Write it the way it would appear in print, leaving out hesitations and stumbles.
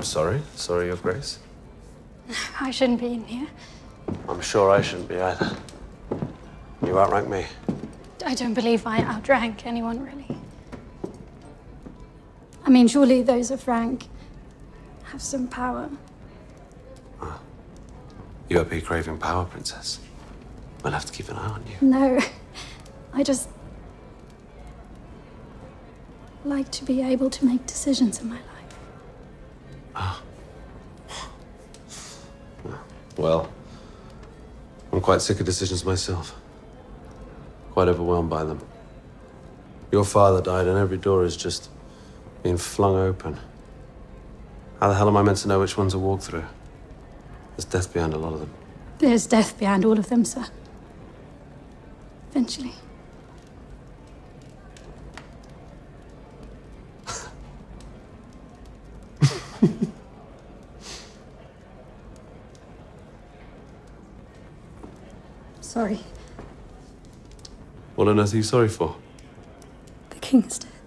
I'm sorry. Sorry, Your Grace. I shouldn't be in here. I'm sure I shouldn't be either. You outrank me. I don't believe I outrank anyone, really. I mean, surely those of rank have some power. Oh. You appear craving power, Princess. We'll have to keep an eye on you. No, I just like to be able to make decisions in my life. Ah. Well, I'm quite sick of decisions myself. Quite overwhelmed by them. Your father died and every door is just being flung open. How the hell am I meant to know which ones to walk through? There's death behind a lot of them. There's death behind all of them, sir. Eventually. Sorry. What on earth are you sorry for? The king is dead.